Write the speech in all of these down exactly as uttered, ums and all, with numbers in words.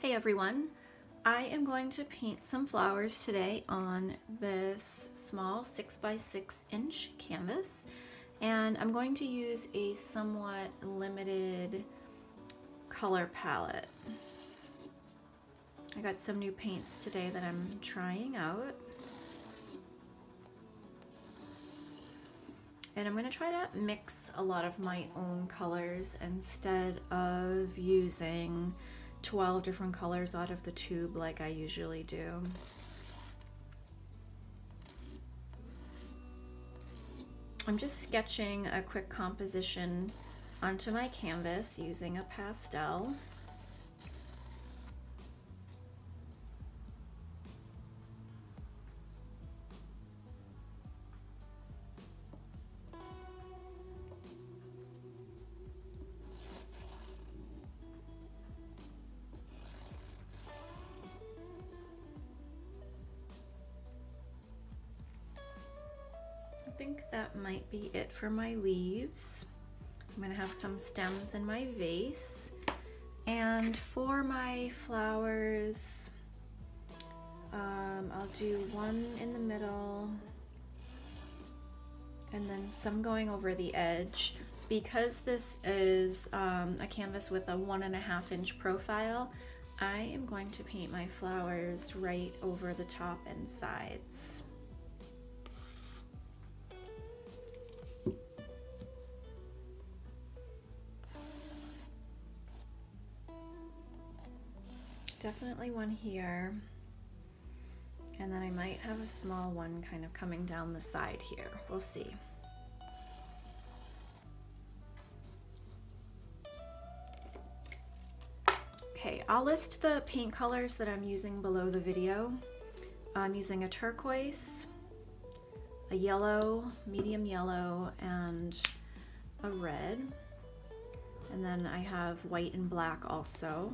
Hey everyone, I am going to paint some flowers today on this small six by six inch canvas, and I'm going to use a somewhat limited color palette. I got some new paints today that I'm trying out, and I'm going to try to mix a lot of my own colors instead of using twelve different colors out of the tube like I usually do. I'm just sketching a quick composition onto my canvas using a pastel. I think that might be it for my leaves. I'm gonna have some stems in my vase, and for my flowers um, I'll do one in the middle and then some going over the edge. Because this is um, a canvas with a one and a half inch profile, I am going to paint my flowers right over the top and sides. Definitely one here, and then I might have a small one kind of coming down the side here. We'll see. Okay, I'll list the paint colors that I'm using below the video. I'm using a turquoise, a yellow, medium yellow, and a red. And then I have white and black also.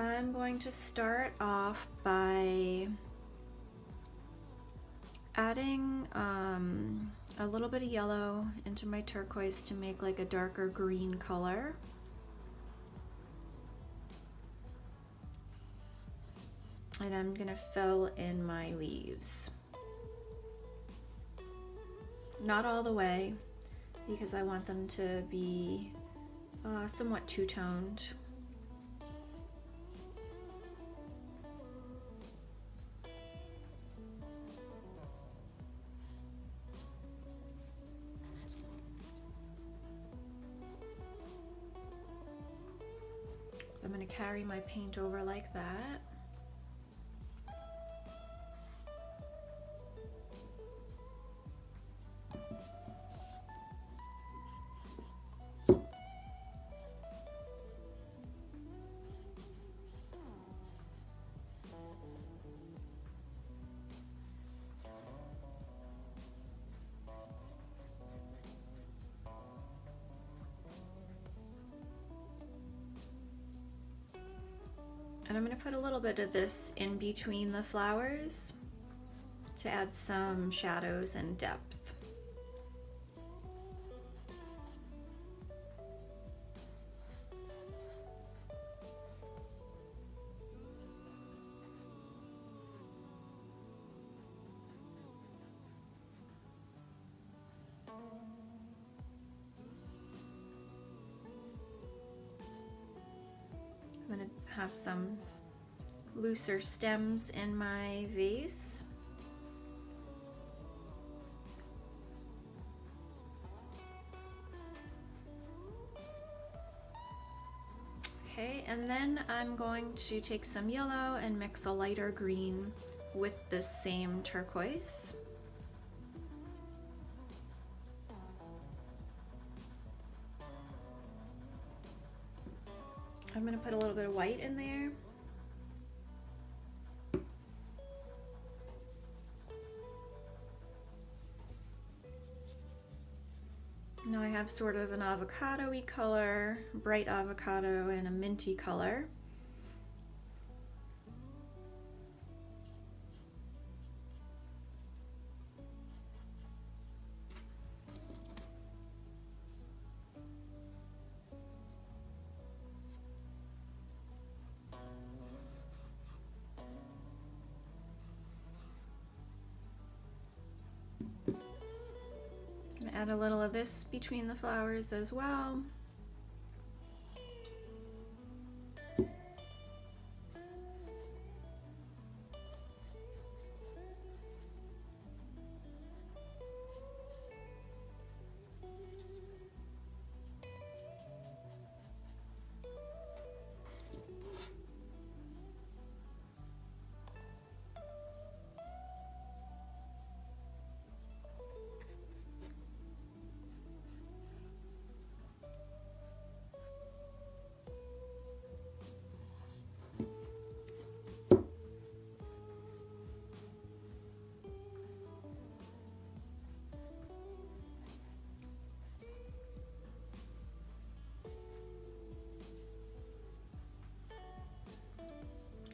I'm going to start off by adding um, a little bit of yellow into my turquoise to make like a darker green color. And I'm gonna fill in my leaves. Not all the way, because I want them to be uh, somewhat two-toned. So I'm going to carry my paint over like that. And I'm going to put a little bit of this in between the flowers to add some shadows and depth. Have some looser stems in my vase. Okay, and then I'm going to take some yellow and mix a lighter green with this same turquoise. I'm going to put a little bit of white in there. Now I have sort of an avocado-y color, bright avocado, and a minty color. Add a little of this between the flowers as well.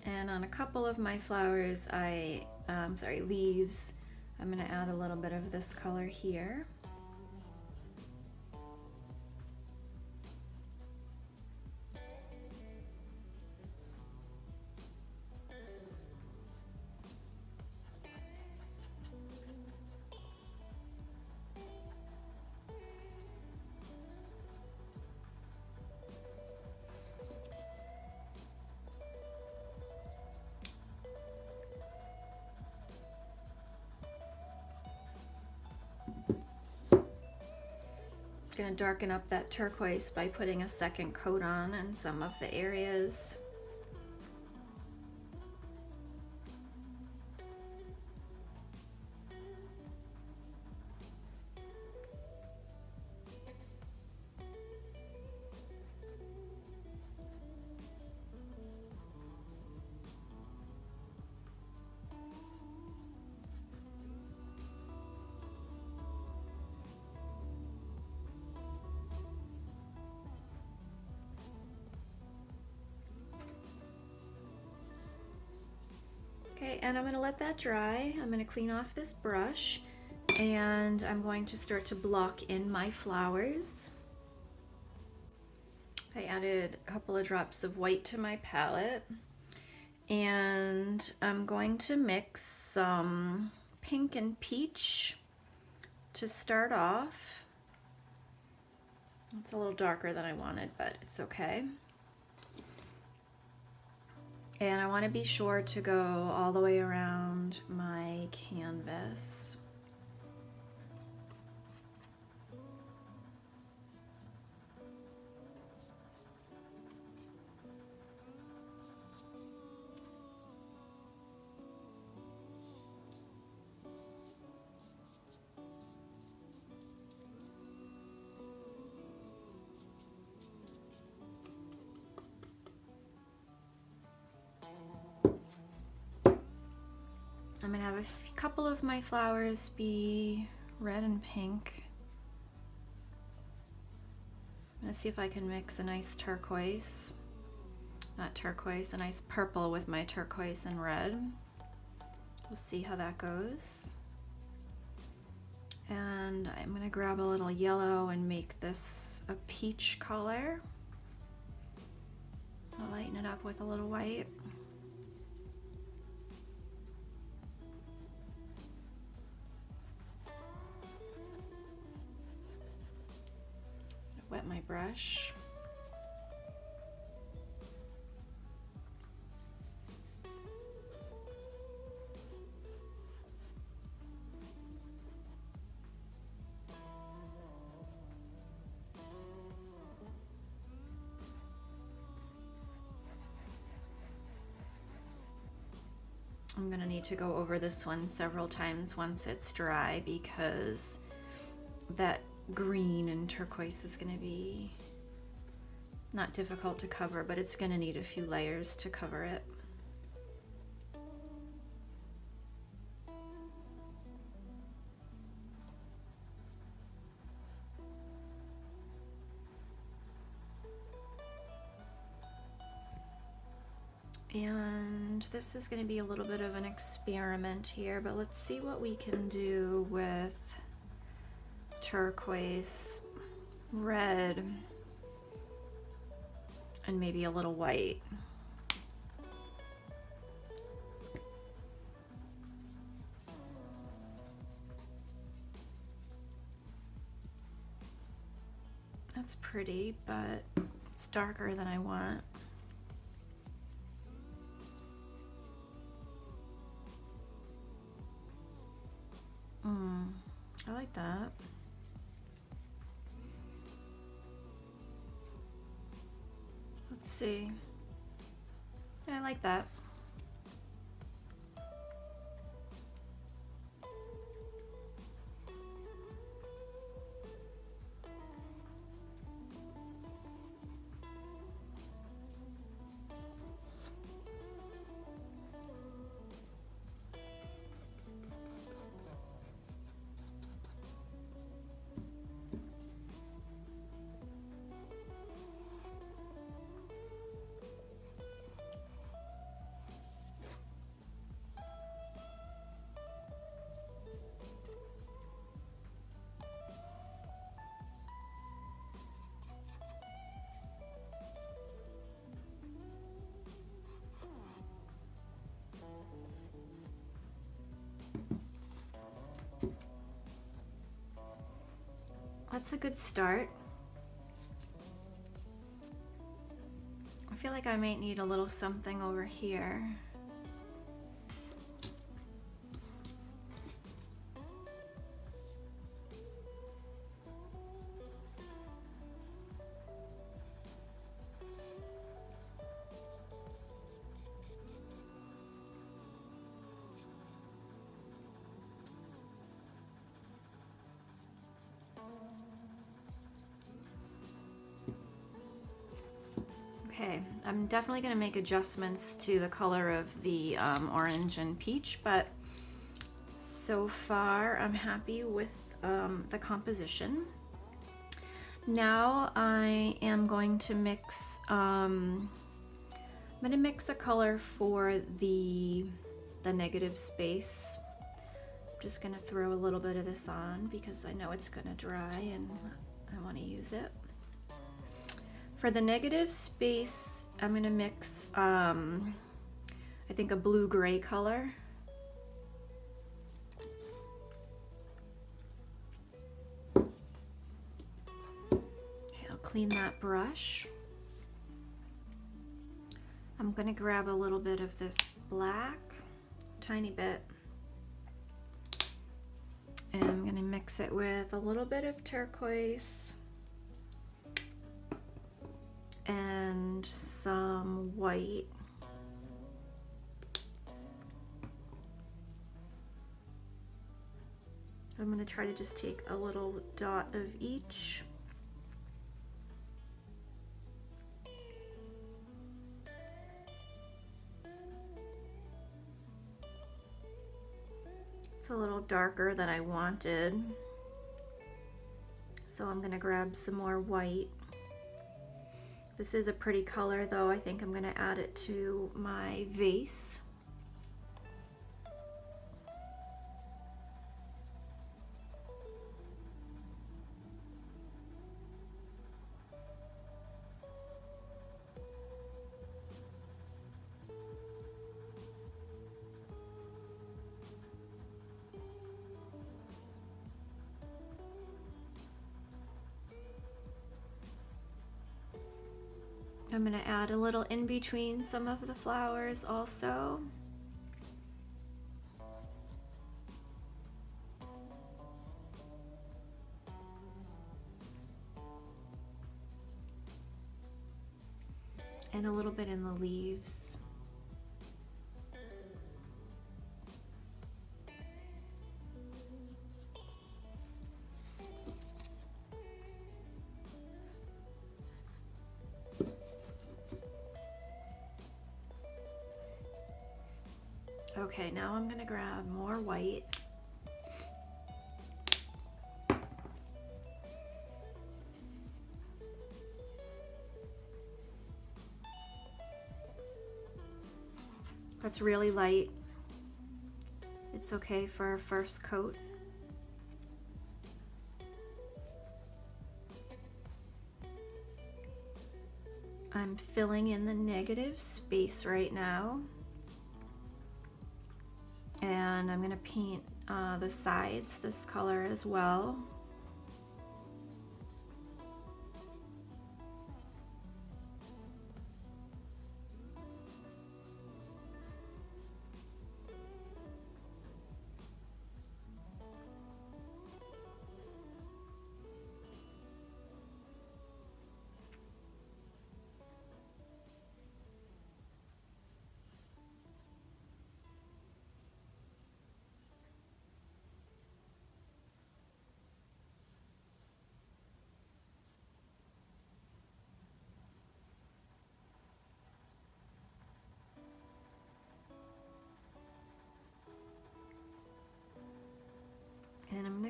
And on a couple of my flowers, I, um, sorry, leaves, I'm gonna add a little bit of this color here. Going to darken up that turquoise by putting a second coat on in some of the areas. And I'm going to let that dry. I'm going to clean off this brush and I'm going to start to block in my flowers. I added a couple of drops of white to my palette and I'm going to mix some pink and peach to start off. It's a little darker than I wanted, but it's okay. And I want to be sure to go all the way around my canvas. I'm gonna have a couple of my flowers be red and pink. I'm gonna see if I can mix a nice turquoise, not turquoise, a nice purple with my turquoise and red. We'll see how that goes. And I'm gonna grab a little yellow and make this a peach color. I'll lighten it up with a little white. Wet my brush. I'm going to need to go over this one several times once it's dry because that green and turquoise is going to be not difficult to cover, but it's going to need a few layers to cover it. And this is going to be a little bit of an experiment here, but let's see what we can do with turquoise, red, and maybe a little white. That's pretty, but it's darker than I want. Mm, I like that. Let's see. Yeah, I like that. That's a good start. I feel like I might need a little something over here. Okay, I'm definitely going to make adjustments to the color of the um, orange and peach, but so far I'm happy with um, the composition. Now I am going to mix, um, I'm going to mix a color for the, the negative space. I'm just going to throw a little bit of this on because I know it's going to dry and I want to use it. For the negative space, I'm going to mix, um, I think, a blue-gray color. Okay, I'll clean that brush. I'm going to grab a little bit of this black, tiny bit, and I'm going to mix it with a little bit of turquoise and some white. I'm going to try to just take a little dot of each. It's a little darker than I wanted, so I'm going to grab some more white. This is a pretty color though. I think I'm going to add it to my vase. I'm going to add a little in between some of the flowers also. And a little bit in the leaves. Okay, now I'm going to grab more white. That's really light. It's okay for a first coat. I'm filling in the negative space right now. And I'm going to paint uh, the sides this color as well.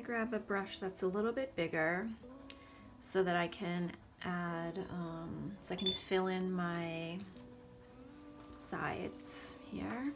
grab a brush that's a little bit bigger so that I can add, um, so I can fill in my sides here.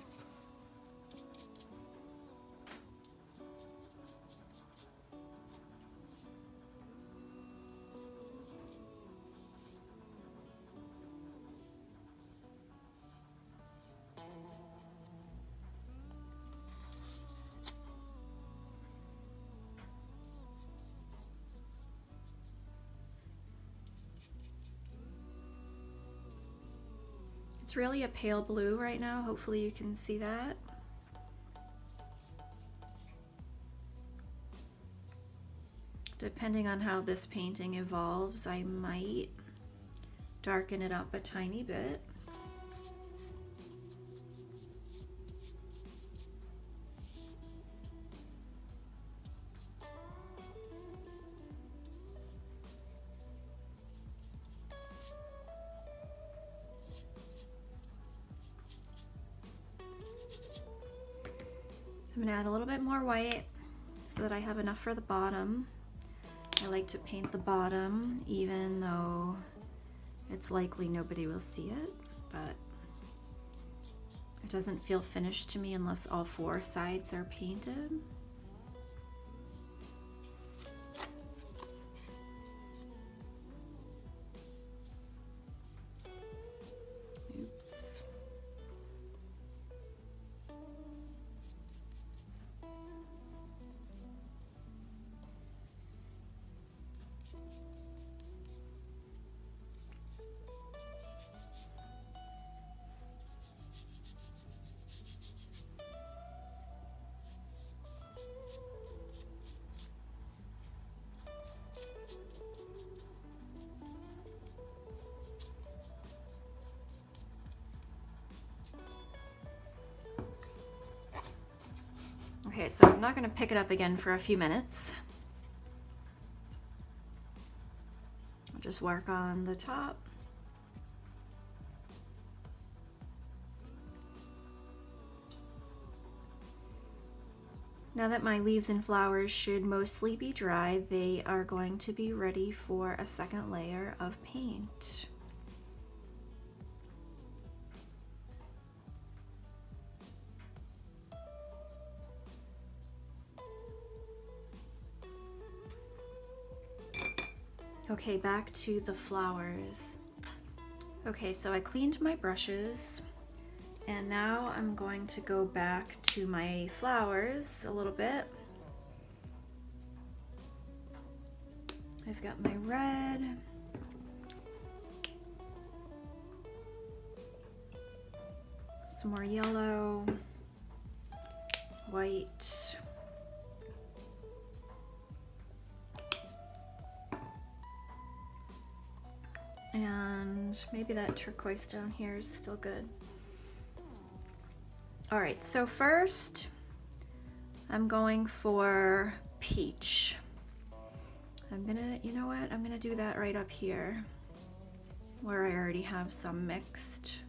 It's really a pale blue right now. Hopefully you can see that. Depending on how this painting evolves, I might darken it up a tiny bit. I'm gonna add a little bit more white so that I have enough for the bottom. I like to paint the bottom even though it's likely nobody will see it, but it doesn't feel finished to me unless all four sides are painted. Okay, so I'm not going to pick it up again for a few minutes. I'll just work on the top. Now that my leaves and flowers should mostly be dry, they are going to be ready for a second layer of paint. Okay, back to the flowers. Okay, so I cleaned my brushes and now I'm going to go back to my flowers a little bit. I've got my red. Some more yellow, white. And maybe that turquoise down here is still good. All right, so first I'm going for peach. I'm gonna, you know what? I'm gonna do that right up here where I already have some mixed.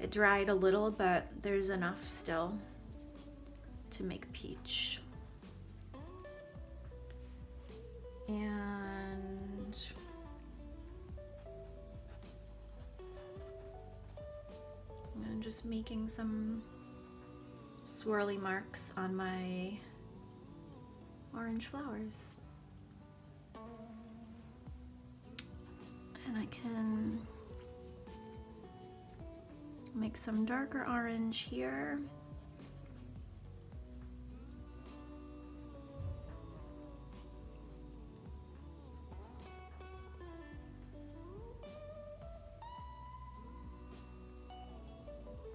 It dried a little, but there's enough still to make peach. And I'm just making some swirly marks on my orange flowers. And I can make some darker orange here.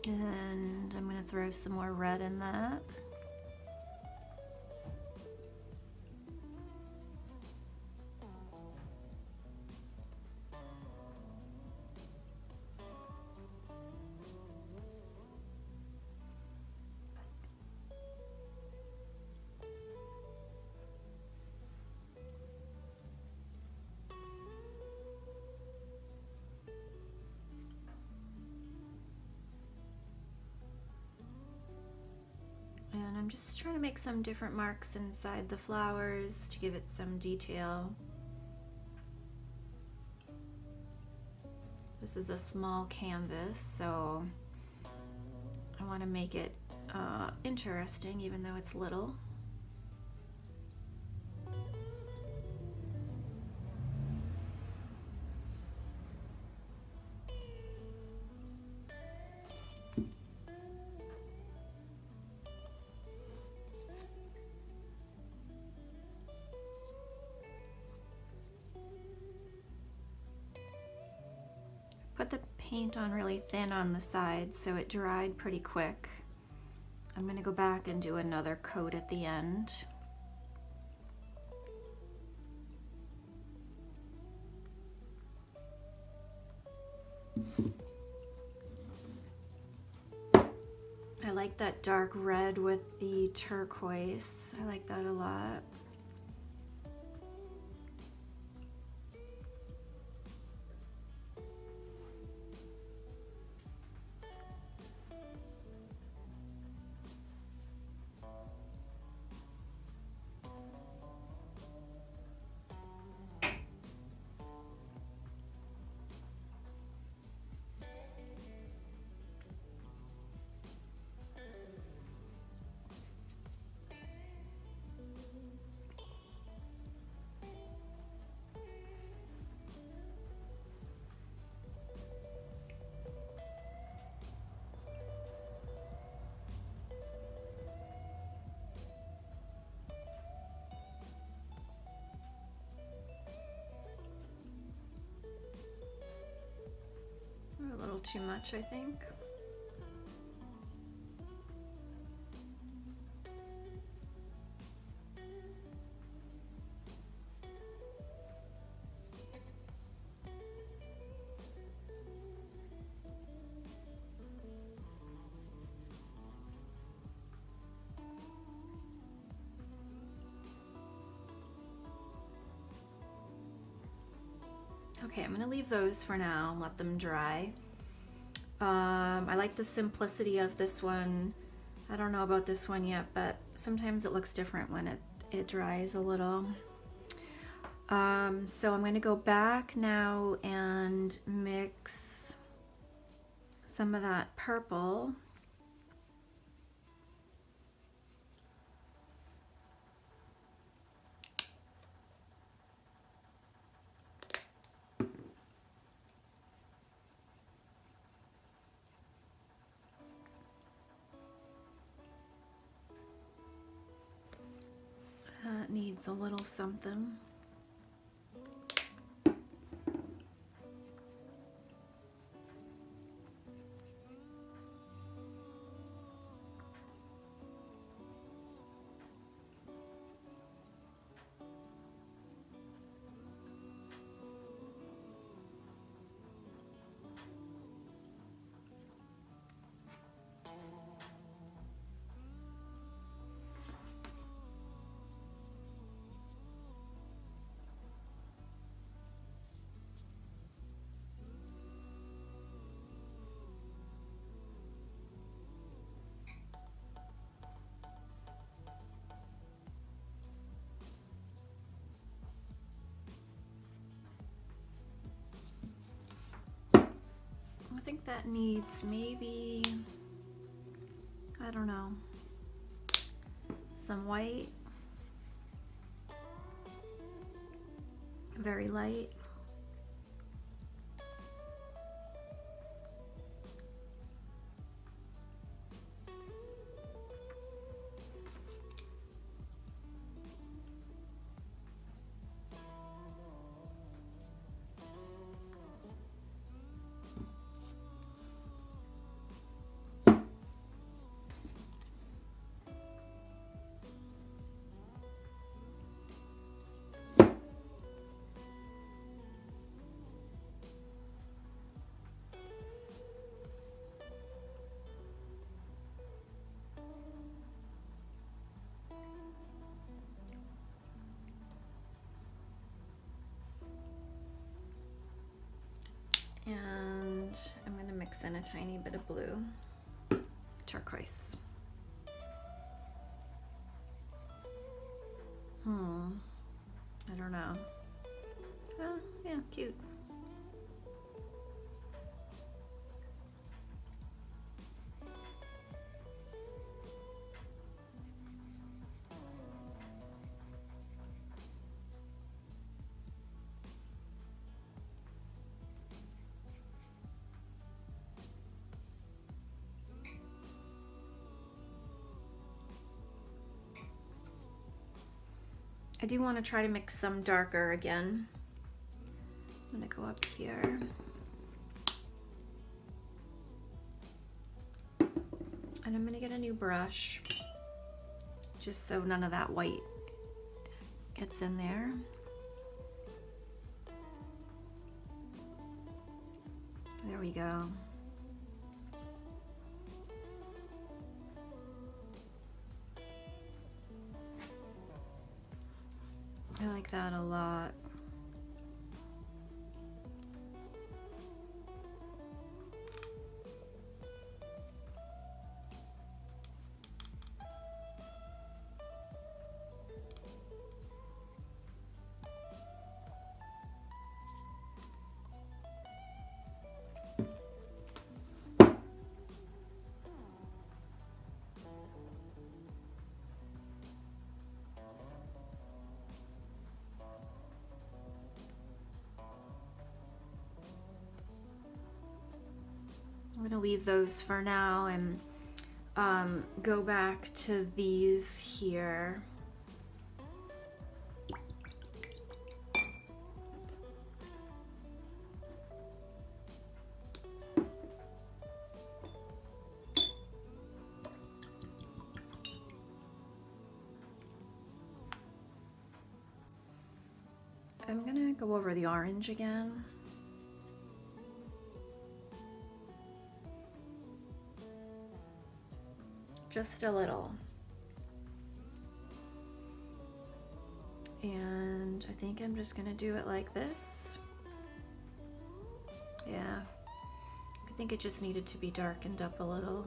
And I'm going to throw some more red in that. I'm just trying to make some different marks inside the flowers to give it some detail. This is a small canvas, so I want to make it uh, interesting even though it's little. Put the paint on really thin on the sides so it dried pretty quick. I'm going to go back and do another coat at the end. I like that dark red with the turquoise. I like that a lot. A little too much, I think. Okay, I'm gonna leave those for now and let them dry. Um, I like the simplicity of this one. I don't know about this one yet, but sometimes it looks different when it, it dries a little. Um, so I'm gonna go back now and mix some of that purple. Needs a little something. I think that needs maybe, I don't know, some white, very light. And I'm going to mix in a tiny bit of blue, turquoise. Hmm. I don't know. Uh, yeah, cute. I do want to try to mix some darker again. I'm going to go up here. And I'm going to get a new brush, just so none of that white gets in there. There we go. I like that a lot. I'm gonna leave those for now and um, go back to these here. I'm gonna go over the orange again. Just a little. And I think I'm just gonna do it like this. Yeah, I think it just needed to be darkened up a little.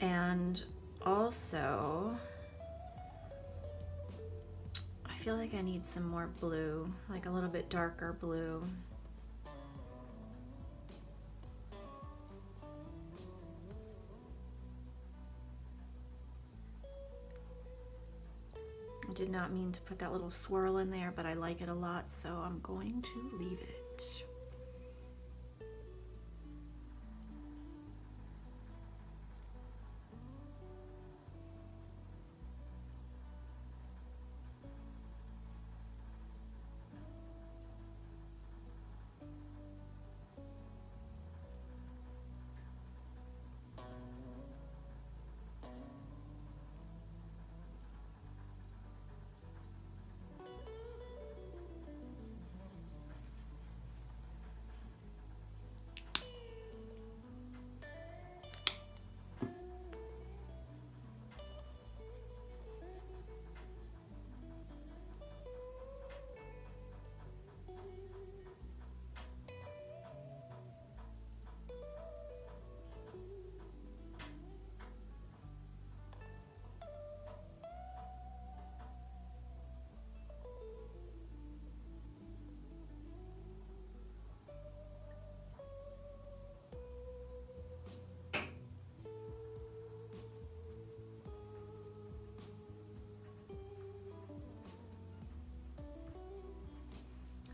And also, I feel like I need some more blue, like a little bit darker blue. I did not mean to put that little swirl in there, but I like it a lot, so I'm going to leave it.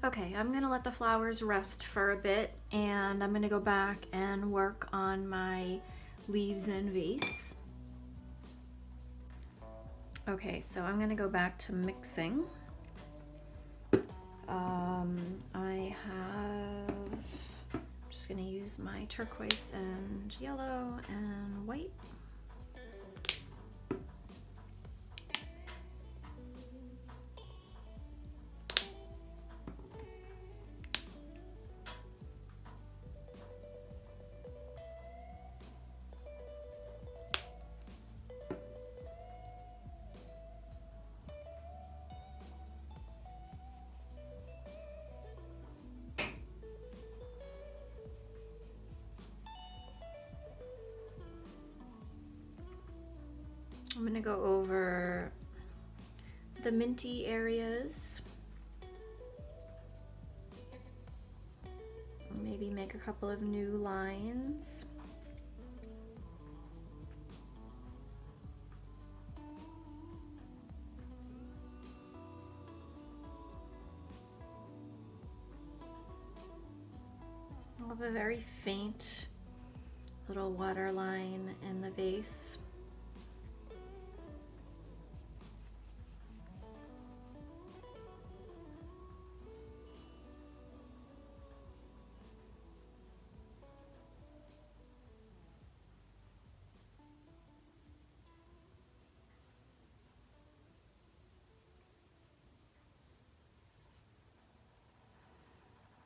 Okay, I'm gonna let the flowers rest for a bit, and I'm gonna go back and work on my leaves and vase. Okay, so I'm gonna go back to mixing. Um, I have, I'm just gonna use my turquoise and yellow and white. the minty areas. Maybe make a couple of new lines. I'll have a very faint little water line in the vase.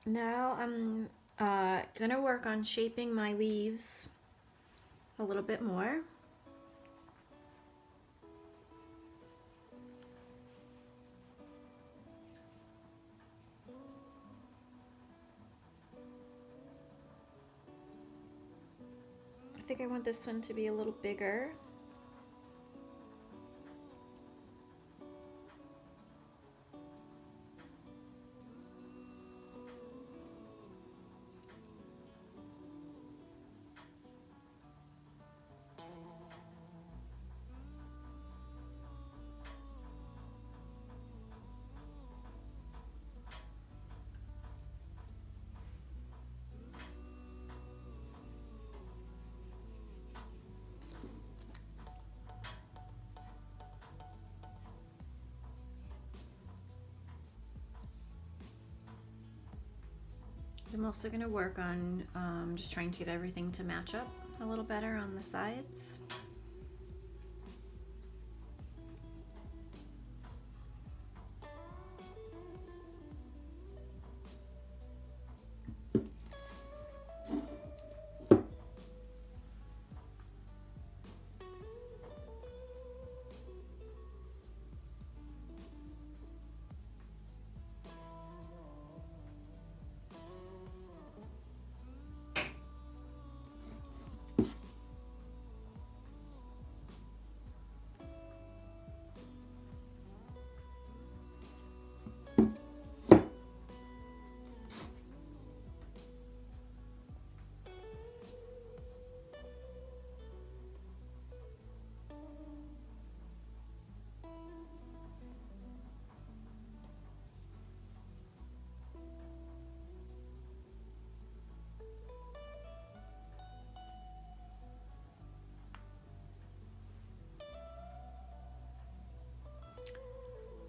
Now I'm uh, gonna work on shaping my leaves a little bit more. I think I want this one to be a little bigger. I'm also going to work on um, just trying to get everything to match up a little better on the sides.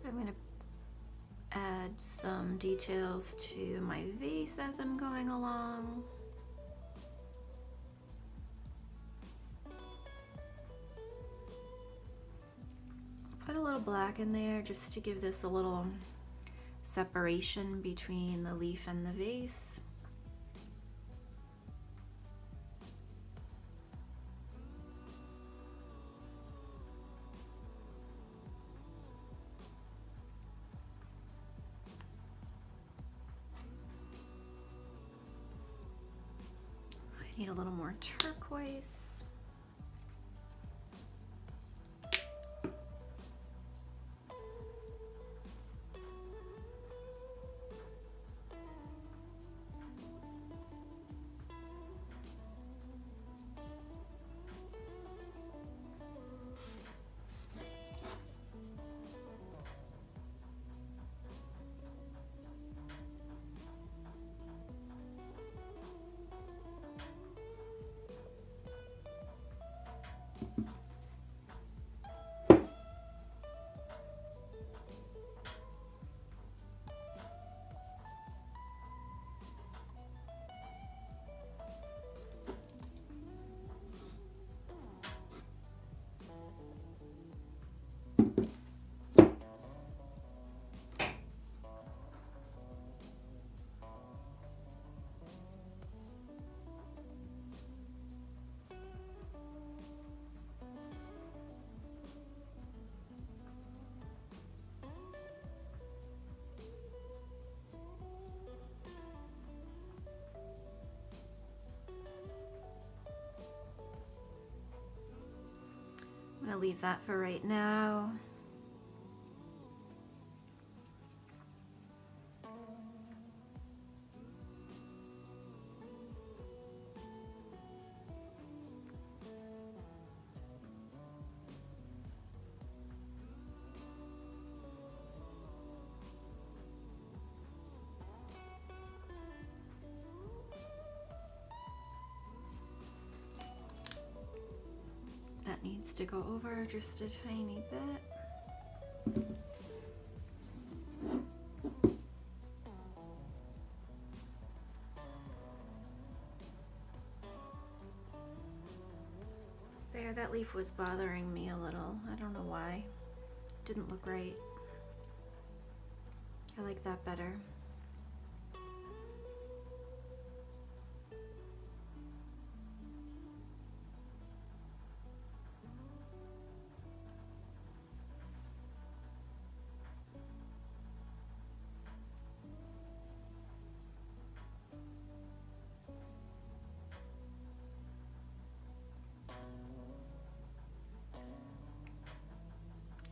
I'm going to add some details to my vase as I'm going along. Put a little black in there just to give this a little separation between the leaf and the vase. Need a little more turquoise. Leave that for right now. that needs to go over just a tiny bit. There, that leaf was bothering me a little. I don't know why. It didn't look right. I like that better.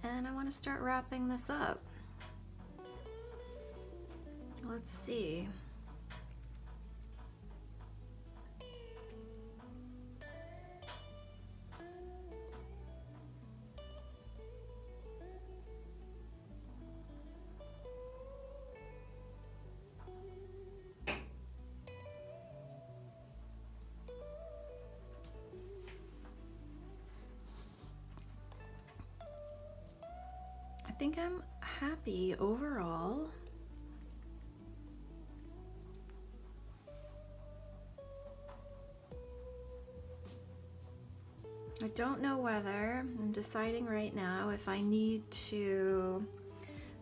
And I want to start wrapping this up. Let's see. I think I'm happy overall. I don't know whether, I'm deciding right now if I need to,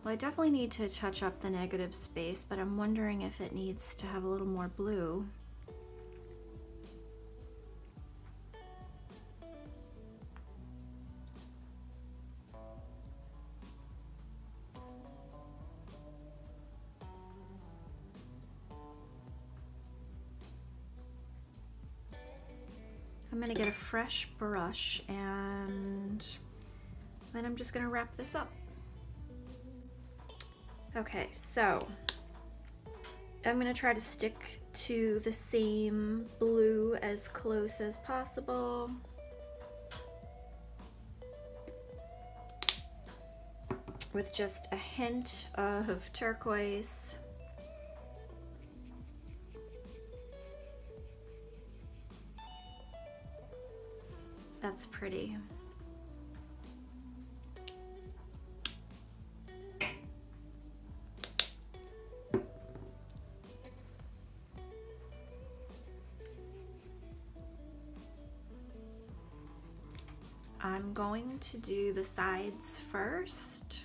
well, I definitely need to touch up the negative space, but I'm wondering if it needs to have a little more blue. I'm gonna get a fresh brush and then I'm just gonna wrap this up. Okay, so I'm gonna try to stick to the same blue as close as possible. With just a hint of turquoise. That's pretty. I'm going to do the sides first.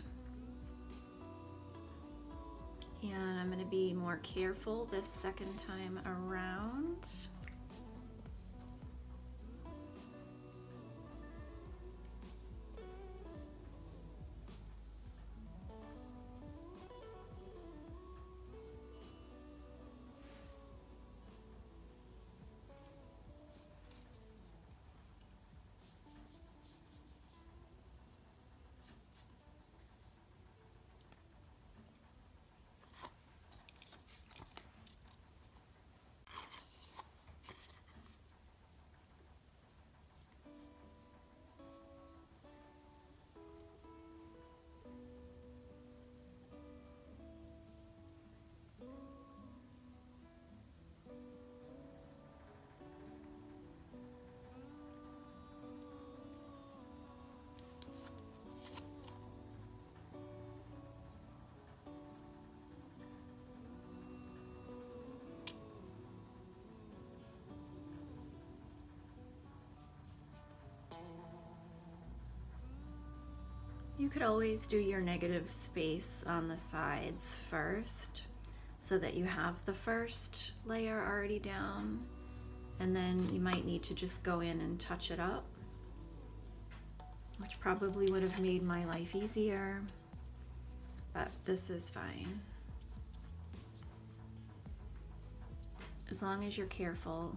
And I'm going to be more careful this second time around. You could always do your negative space on the sides first so that you have the first layer already down, and then you might need to just go in and touch it up, which probably would have made my life easier, but this is fine. As long as you're careful.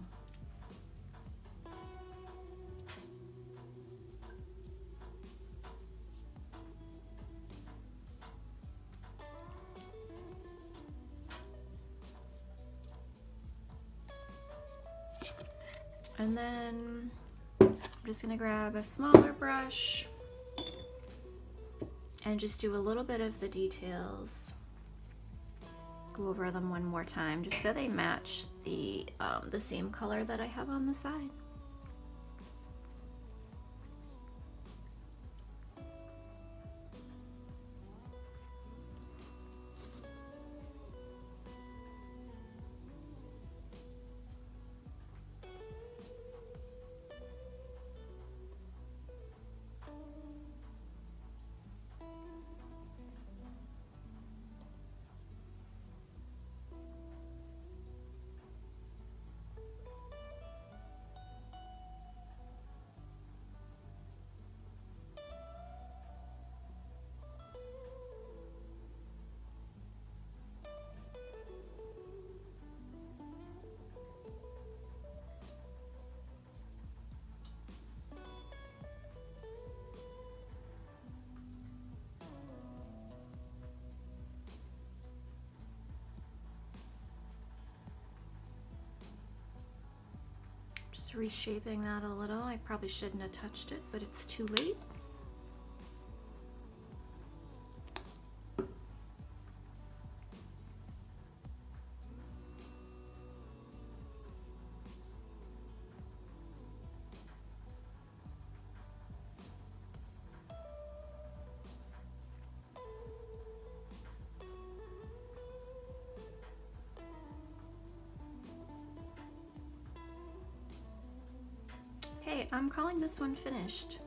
And then I'm just gonna grab a smaller brush and just do a little bit of the details. Go over them one more time just so they match the, um, the same color that I have on the side. reshaping that a little. I probably shouldn't have touched it, but it's too late. Hey, I'm calling this one finished.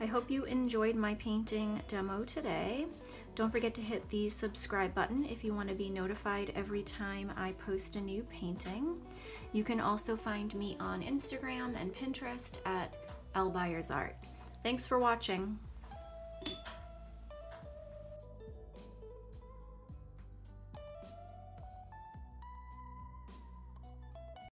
I hope you enjoyed my painting demo today. Don't forget to hit the subscribe button if you want to be notified every time I post a new painting. You can also find me on Instagram and Pinterest at Elle Byers Art. Thanks for watching.